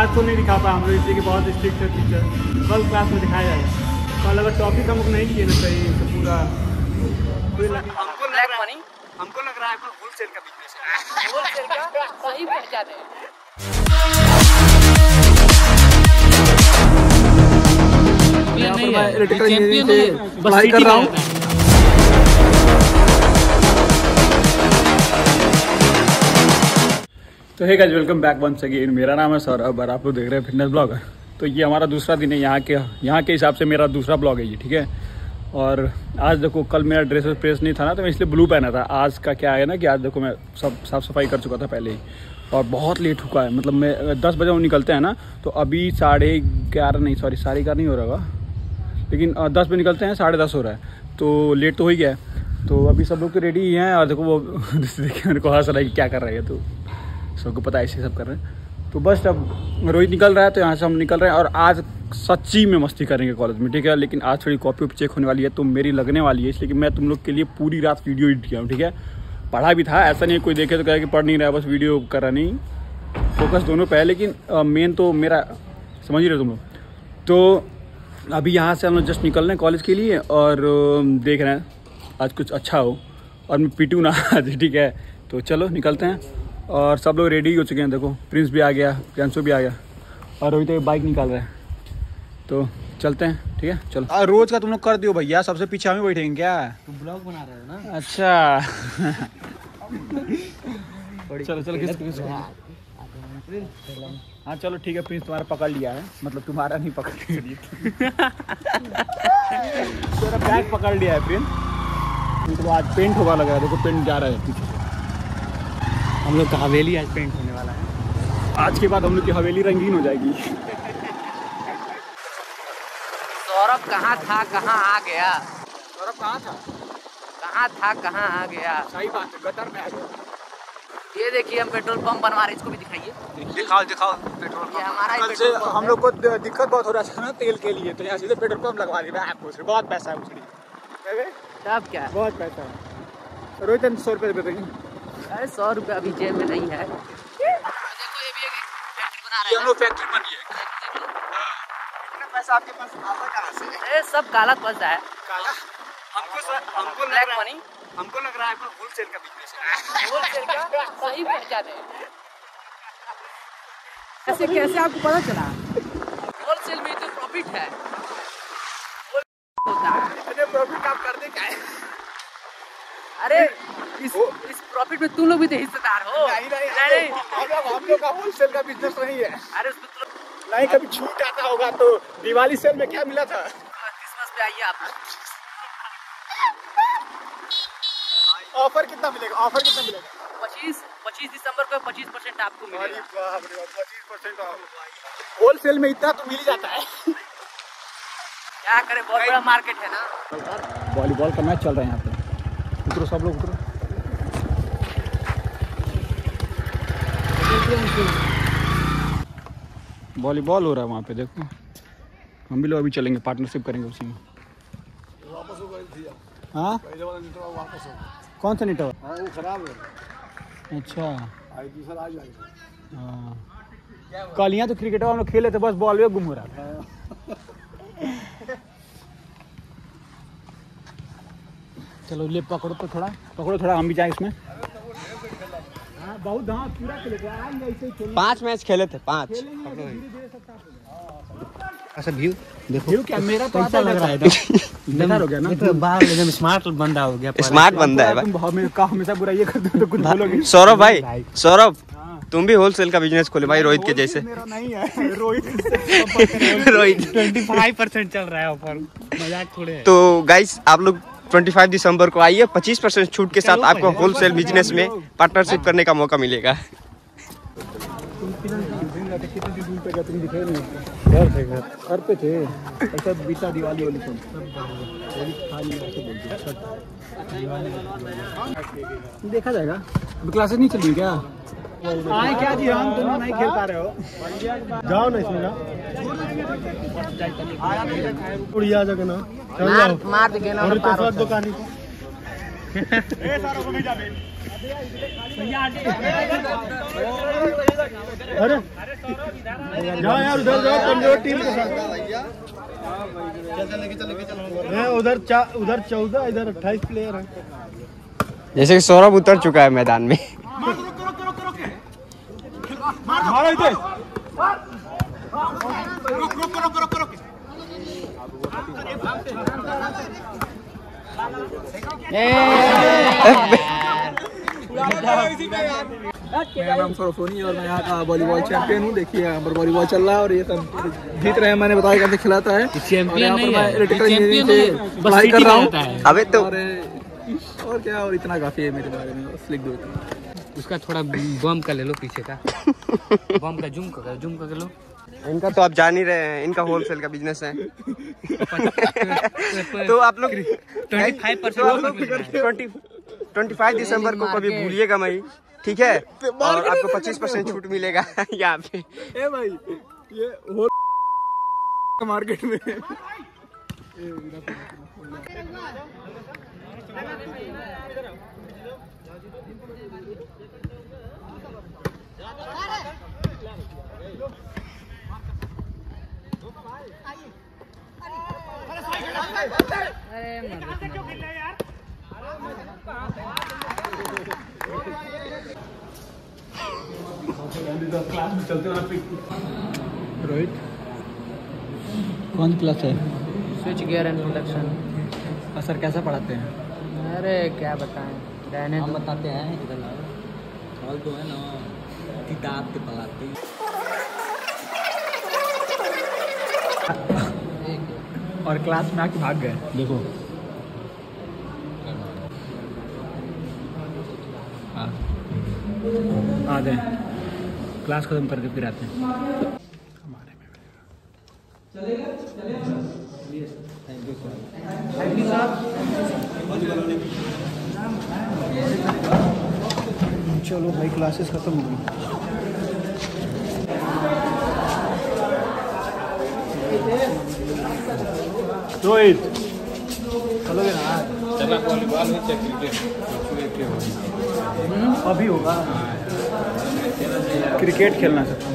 आज तो नहीं दिखा पाया हम लोग, इसलिए कि बहुत स्ट्रिक्ट है टीचर, कल क्लास में दिखाया जाएगा। और अगर टॉपिक हम लोग नहीं किए ना चाहिए तो पूरा हमको लग रहा है होलसेल का बिजनेस कर रहा हूँ। तो hey guys, welcome back once again. मेरा नाम है सौरभ और आप लोग देख रहे हैं फिटनेस ब्लॉगर। तो ये हमारा दूसरा दिन है, यहाँ के हिसाब से मेरा दूसरा ब्लॉग है ये, ठीक है। और आज देखो, कल मेरा ड्रेस प्रेस नहीं था ना, तो मैं इसलिए ब्लू पहना था। आज का क्या है ना कि आज देखो मैं सब साफ़ सफाई कर चुका था पहले ही, और बहुत लेट हुआ है। मतलब मैं 10 बजे हम निकलते हैं ना, तो अभी 11:30 नहीं, सॉरी 11:15 नहीं हो रहा होगा, लेकिन 10 बजे निकलते हैं, 10:30 हो रहा है, तो लेट तो हो ही गया है। तो अभी सब लोग तो रेडी ही हैं, और देखो वो देखिए मेरे को हंस रहा है कि क्या कर रहा है, तो सबको पता है ऐसे सब कर रहे हैं। तो बस अब रोहित निकल रहा है, तो यहाँ से हम निकल रहे हैं, और आज सच्ची में मस्ती करेंगे कॉलेज में, ठीक है। लेकिन आज थोड़ी कॉपी चेक होने वाली है, तो मेरी लगने वाली है, इसलिए कि मैं तुम लोग के लिए पूरी रात वीडियो एडिट किया हूँ, ठीक है। पढ़ा भी था, ऐसा नहीं कोई देखे तो कहे कि पढ़ नहीं रहा है, बस वीडियो करा, नहीं, फोकस दोनों पे है, लेकिन मेन तो मेरा समझ ही रहे हो तुम लोग। तो अभी यहाँ से हम लोग जस्ट निकल रहे हैं कॉलेज के लिए, और देख रहे हैं आज कुछ अच्छा हो और मैं पीटूँ ना आज, ठीक है। तो चलो निकलते हैं, और सब लोग रेडी हो चुके हैं। देखो प्रिंस भी आ गया, कैंसो भी आ गया, और अभी तक बाइक निकाल रहे हैं, तो चलते हैं, ठीक है। चलो रोज का तुम लोग कर दियो भैया, सबसे पीछे हम ही बैठेंगे क्या? तुम ब्लॉग बना रहे हो ना? अच्छा चलो चलो, किस हाँ चलो ठीक है। प्रिंस तुम्हारा पकड़ लिया है, मतलब तुम्हारा नहीं पकड़ लिया, तेरा बैग पकड़ लिया है प्रिंस। तो आज पेंट होगा लग रहा है, देखो पेंट जा रहा है पीछे। हम लोग का हवेली आज पेंट होने वाला है, आज के बाद हम लोग की हवेली रंगीन हो जाएगी। सौरभ कहाँ था कहाँ आ गया, सौरभ कहाँ था कहाँ आ गया, सही बात है, गटर में आ गया। ये देखिए हम पेट्रोल पंप बनवा रहे, इसको भी दिखाइए, दिखाओ दिखाओ पेट्रोल पंप हमारा। हम लोग को दिक्कत बहुत हो रहा था ना तेल के लिए, तो यहाँ सीधे पेट्रोल पंप लगवा दिया आपको, बहुत पैसा है उसकी, तब क्या बहुत पैसा है। रोहित 100 रुपये दे देंगे, 100 रुपया अभी जेब में नहीं है। देखो ये भी एक फैक्ट्री बना रहा है, ये फैक्ट्री बन रही है। इतना पैसा आपके पास आता कहां से? अरे सब काला पैसा है, काला हमको ब्लैक मनी, हमको लग रहा है कोई होलसेल का बिजनेस है, होलसेल का सही पहचान है। ऐसे कैसे आपको पता चला? होलसेल में तो प्रॉफिट है, अरे प्रॉफिट आप करते क्या है? अरे इस प्रॉफिट में तुम लोग भी तो हिस्सेदार हो। नहीं नहीं, हम लोग का होलसेल का बिजनेस नहीं है। अरे नहीं, कभी छूट आता होगा तो। दिवाली सेल में क्या मिला था? क्रिसमस पे आइए आप। ऑफर कितना मिलेगा? ऑफर कितना मिलेगा? 25 दिसंबर को 25% आपको मिलेगा। 25% होलसेल में इतना तो मिल ही जाता है, क्या करे, बहुत बड़ा मार्केट है ना। वॉलीबॉल का मैच चल रहा है यहाँ पे, उतरो सब लोग उतरो। वॉलीबॉल हो रहा है वहाँ पे, देखो हम भी लोग अभी चलेंगे, पार्टनरशिप करेंगे उसी में। वापस हो गया? हाँ वापस हो। कौन सा नेटवर्क? हाँ वो खराब है। अच्छा हाँ, कल यहाँ तो क्रिकेट हम लोग खेले थे, बस बॉल में गुम हो रहा था। चलो ले पकड़ो, तो थोड़ा पकड़ो, थोड़ा हम भी जाए इसमें। बहुत पूरा खेले, 5 मैच खेले थे, 5। अच्छा व्यू देखो क्या, मेरा तो अच्छा लग रहा है, बेकार हो गया ना, तो बाहर एकदम स्मार्ट बंदा हो गया, स्मार्ट बंदा है भाई। हमेशा बुरा ये करते हो तो कुछ बोलोगे। सौरभ भाई, सौरभ तुम भी होलसेल का बिजनेस खोले भाई, रोहित के जैसे। मेरा नहीं है, रोहित 25% चल रहा है ऑफर, मजाक थोड़े। तो गाइस आप लोग 25 दिसंबर को आइए, 25% छूट के साथ आपको होलसेल बिजनेस में पार्टनरशिप करने का मौका मिलेगा। देखा जाएगा, क्लासेस नहीं चली क्या? आए क्या जी, हम तो नहीं खेल पा रहे हो, जाओ ना इसमें ना, उड़िया जगह ना मार देना। और साथ दुकानी को ए सारा को भी जा बे। अरे जाओ यार उधर जाओ कमजोर टीम के साथ। उधर 14 इधर 28 प्लेयर है। जैसे कि सौरभ उतर चुका है मैदान में। मेरा नाम सौरभ सोनी और मैं यहाँ का वॉलीबॉल चैंपियन हूँ। देखिए यहाँ पर वॉलीबॉल चल रहा है और ये सब जीत रहे हैं। मैंने बताया कैसे खिलाता है। पढ़ाई कर रहा हूँ अभी तो, और क्या और इतना काफी है मेरे बारे में। स्लिक दो उसका थोड़ा बम का ले लो, पीछे का बम का जूम कर लो। इनका तो आप जान ही रहे हैं, इनका होलसेल का बिजनेस है। तो आप लोग 25 दिसंबर को कभी भूलिएगा मई, ठीक है? और आपको 25% छूट मिलेगा यहाँ पे। ए भाई ये होल मार्केट में रोहित कौन क्लास है? Switch gear and production. Sir कैसा पढ़ाते हैं? अरे क्या बताएं, रहने हम बताते हैं इधर और तो है ना किताब के पढ़ाते हैं और क्लास में आके भाग गए। देखो आ गए, क्लास खत्म करके फिर आते हैं। हमारे में चलेगा चलेगा। चलो भाई क्लासेस खत्म हो गई। रोहित चलोगे ना? चला वॉलीबॉल या क्रिकेट अभी होगा? क्रिकेट खेलना सकता हूँ।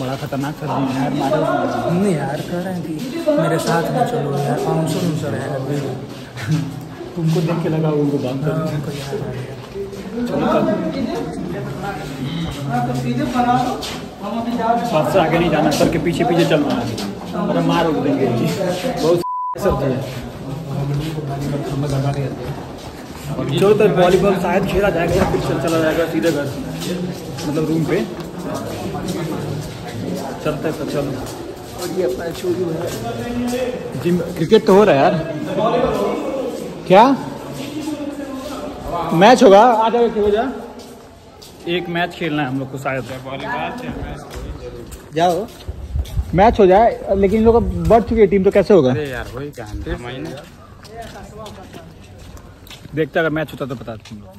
बड़ा खतरनाक कर दिया यार, मारो नहीं यार। कह रहे हैं कि मेरे साथ में चलो यार, 500 है तुमको देख के लगा उनको बांध कर साथ से आगे नहीं जाना, सर के पीछे पीछे चलना है। अरे मार रोक देंगे जी, बहुत सर थे। जो तो वॉलीबॉल शायद खेला जाएगा या फिर चला जाएगा सीधे घर मतलब रूम पे चलता है। चलो और ये अपना शुरू है जिम। क्रिकेट तो हो रहा है यार, क्या मैच होगा? आ जाओ क्यों जा, एक मैच खेलना है हम लोग को शायद। वॉलीबॉल जाओ मैच हो जाए, लेकिन इन लोग बढ़ चुकी है टीम तो कैसे होगा? अरे यार वही देखता, अगर मैच होता तो बता तुम लोग।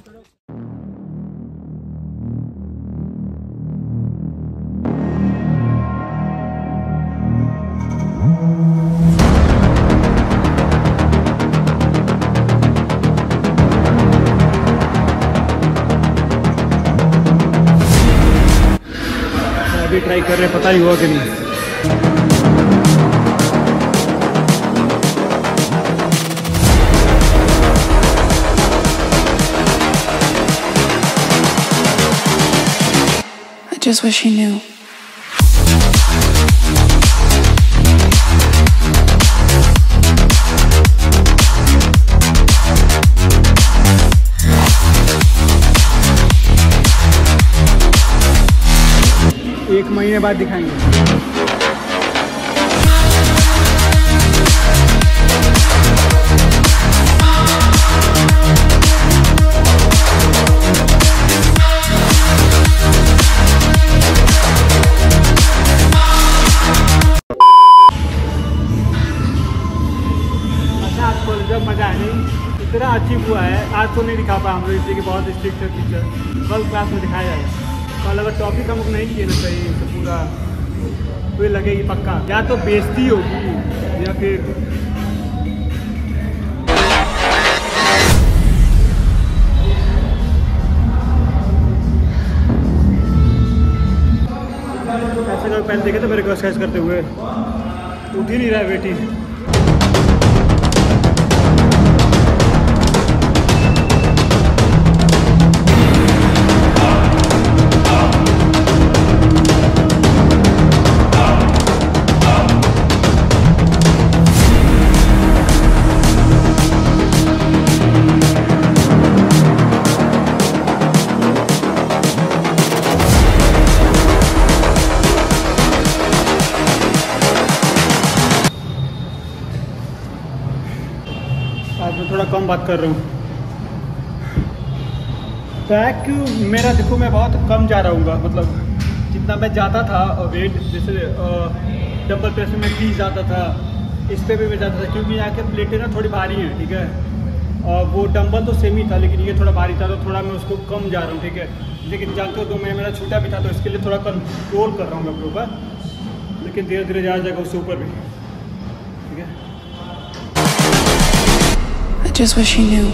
ट्राई कर रहे, पता ही हुआ कि नहीं। I just wish he knew. एक महीने बाद दिखाएंगे। स्किप हुआ है, आज तो नहीं दिखा पाया हम लोग, इसलिए कि बहुत स्ट्रिक्ट है टीचर, कल क्लास में दिखाया जाएगा। कल अगर टॉपिक हम लोग नहीं किए ना चाहिए तो पूरा तो लगेगी पक्का, या तो बेइज्जती होगी या फिर ऐसे लोग पहले देखे तो मेरे को एक्सरसाइज करते हुए उठ ही नहीं रहा है बेटी। थोड़ा कम बात कर रहा हूँ, बैक मेरा देखो मैं बहुत कम जा रहा हूँगा, मतलब जितना मैं जाता था वेट, जैसे डबल प्रेस में मैं 30 जाता था, इस पे भी मैं जाता था, क्योंकि यहाँ के प्लेटें ना थोड़ी भारी हैं, ठीक है, और वो डम्बल तो सेम ही था लेकिन ये थोड़ा भारी था तो थोड़ा मैं उसको कम जा रहा हूँ, ठीक है, लेकिन जानते हो 2 महीने मेरा छोटा भी था तो इसके लिए थोड़ा कंट्रोल कर रहा हूँ मैं अपने ऊपर, लेकिन धीरे धीरे जाएगा उससे ऊपर भी, ठीक है। Just what she knew.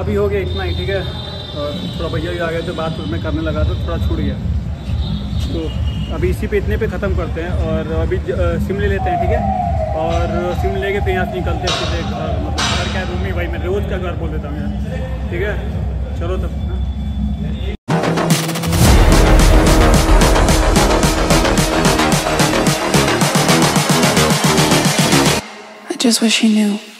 अभी हो गया इतना ही, ठीक है, और थोड़ा भैया भी आ गया तो बात उसमें करने लगा तो थोड़ा छूट गया, तो अभी इसी पे इतने पे ख़त्म करते हैं और अभी शिमले लेते हैं, ठीक है, और शिमले लेके फिर यहाँ से निकलते हैं सीधे घर, मतलब घर क्या रूम में भाई मैं रोज़ का घर बोल देता हूँ यार, ठीक है, चलो तब। I just wish he knew.